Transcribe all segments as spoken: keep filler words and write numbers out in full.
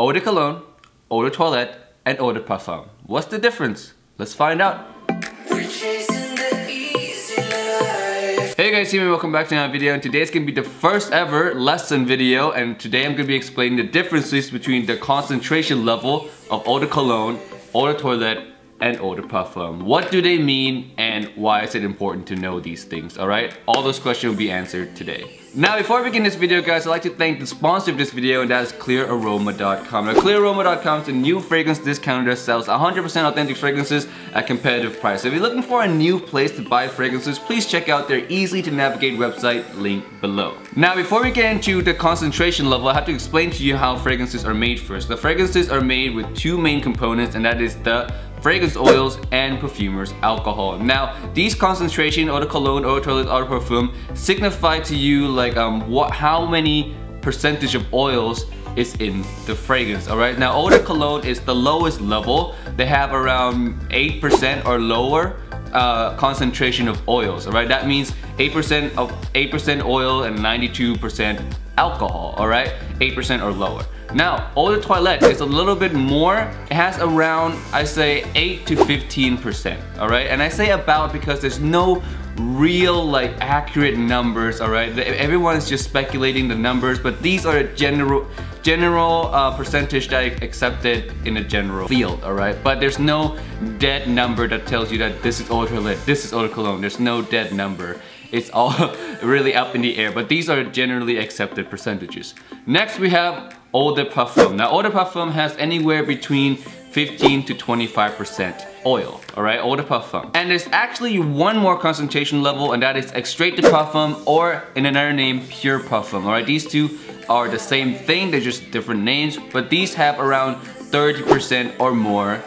Eau de Cologne, Eau de Toilette, and Eau de Parfum. What's the difference? Let's find out. Hey guys, see me, welcome back to another video, and today's gonna be the first ever lesson video, and today I'm gonna be explaining the differences between the concentration level of Eau de Cologne, Eau de Toilette, and Eau de Parfum. What do they mean and why is it important to know these things, alright? All those questions will be answered today. Now before I begin this video guys, I'd like to thank the sponsor of this video, and that is clear aroma dot com. Now clear aroma dot com is a new fragrance discounter that sells one hundred percent authentic fragrances at competitive price. So if you're looking for a new place to buy fragrances, please check out their easy to navigate website, link below. Now before we get into the concentration level, I have to explain to you how fragrances are made first. The fragrances are made with two main components, and that is the fragrance oils and perfumers alcohol. Now these concentration, eau de cologne, eau de toilette, eau de parfum, signify to you like um what how many percentage of oils is in the fragrance. All right, now eau de cologne is the lowest level. They have around eight percent or lower uh concentration of oils. All right, that means eight percent of eight percent oil and ninety-two percent alcohol. All right, eight percent or lower. Now, Eau de Toilette is a little bit more. It has around, I say, eight to fifteen percent, all right? And I say about because there's no real, like, accurate numbers, all right? Everyone's just speculating the numbers, but these are a general, general uh, percentage that is accepted in a general field, all right? But there's no dead number that tells you that this is Eau de Toilette, this is Eau de Cologne. There's no dead number. It's all really up in the air, but these are generally accepted percentages. Next, we have Eau de Parfum. Now, Eau de Parfum has anywhere between fifteen to twenty-five percent oil, all right, Eau de Parfum. And there's actually one more concentration level, and that is Extrait de Parfum, or in another name, Pure Parfum, all right? These two are the same thing, they're just different names, but these have around thirty percent or more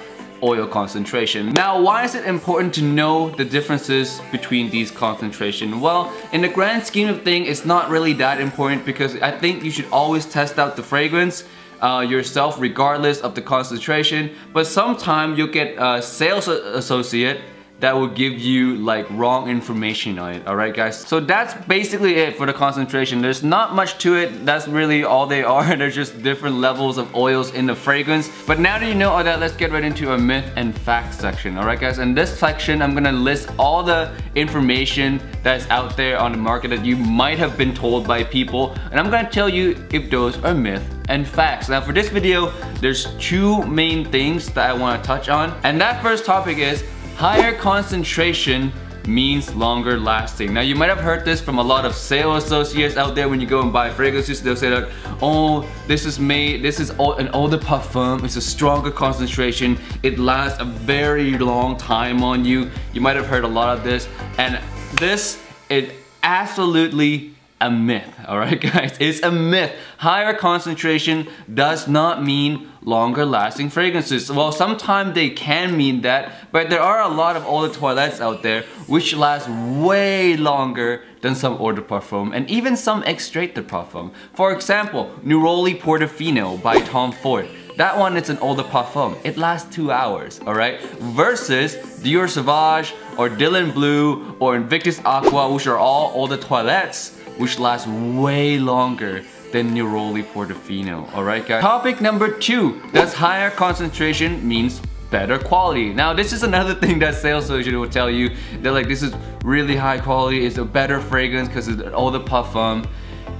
oil concentration. Now, why is it important to know the differences between these concentration? Well, in the grand scheme of things, it's not really that important, because I think you should always test out the fragrance uh, yourself regardless of the concentration, but sometimes you'll get a sales associate that will give you like wrong information on it, all right guys? So that's basically it for the concentration. There's not much to it, that's really all they are. They're just different levels of oils in the fragrance. But now that you know all that, let's get right into a myth and fact section, all right guys? In this section, I'm gonna list all the information that's out there on the market that you might have been told by people, and I'm gonna tell you if those are myth and facts. Now for this video, there's two main things that I wanna touch on, and that first topic is higher concentration means longer lasting. Now you might have heard this from a lot of sales associates out there. When you go and buy fragrances, they'll say that, oh, this is made, this is an Eau de Parfum, it's a stronger concentration, it lasts a very long time on you. You might have heard a lot of this, and this is absolutely a myth, all right guys? It's a myth. Higher concentration does not mean longer lasting fragrances. Well, sometimes they can mean that, but there are a lot of Eau de Toilettes out there which last way longer than some Eau de Parfum and even some Extrait de Parfum. For example, Neroli Portofino by Tom Ford. That one, it's an Eau de Parfum. It lasts two hours, all right? Versus Dior Sauvage or Dylan Blue or Invictus Aqua, which are all Eau de Toilettes, which lasts way longer than Neroli Portofino, all right guys? Topic number two, does higher concentration means better quality? Now this is another thing that sales associates will tell you. They're like, this is really high quality, it's a better fragrance because it's Eau de Parfum.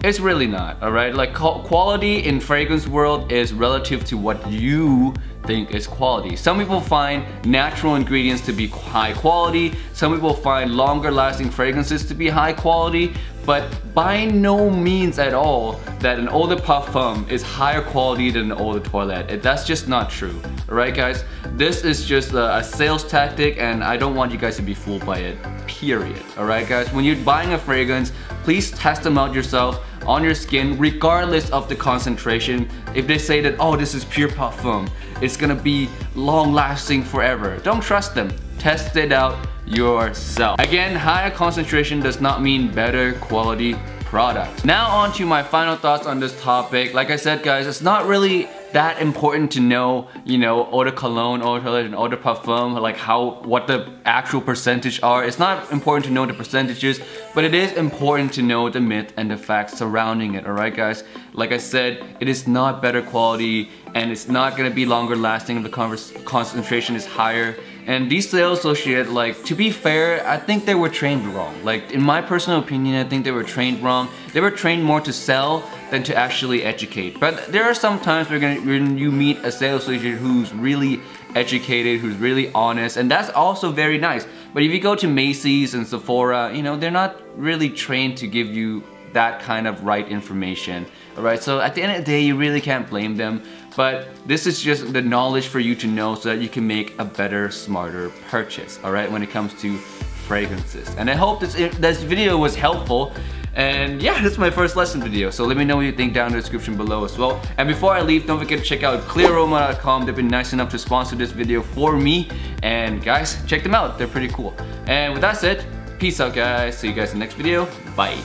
It's really not, all right? Like, quality in fragrance world is relative to what you think is quality. Some people find natural ingredients to be high quality, some people find longer lasting fragrances to be high quality, but by no means at all that an Eau de Parfum is higher quality than an Eau de Toilette. That's just not true, all right guys? This is just a, a sales tactic, and I don't want you guys to be fooled by it, period, all right guys? When you're buying a fragrance, please test them out yourself on your skin regardless of the concentration. If they say that, oh, this is Pure Parfum, it's gonna be long lasting forever, don't trust them. Test it out yourself. Again, higher concentration does not mean better quality product. Now on to my final thoughts on this topic. Like I said guys, it's not really that important to know, you know, Eau de Cologne, Eau de Toilette, and Eau de Parfum, like how, what the actual percentage are. It's not important to know the percentages, but it is important to know the myth and the facts surrounding it, all right guys? Like I said, it is not better quality, and it's not gonna be longer lasting. The concentration is higher. And these sales associate, like, to be fair, I think they were trained wrong. Like, in my personal opinion, I think they were trained wrong. They were trained more to sell than to actually educate. But there are some times where you meet a sales associate who's really educated, who's really honest, and that's also very nice. But if you go to Macy's and Sephora, you know, they're not really trained to give you that kind of right information. Alright, so at the end of the day, you really can't blame them. But this is just the knowledge for you to know so that you can make a better, smarter purchase, all right, when it comes to fragrances. And I hope this, this video was helpful. And yeah, this is my first lesson video. So let me know what you think down in the description below as well. And before I leave, don't forget to check out clear aroma dot com. They've been nice enough to sponsor this video for me. And guys, check them out. They're pretty cool. And with that said, peace out, guys. See you guys in the next video. Bye.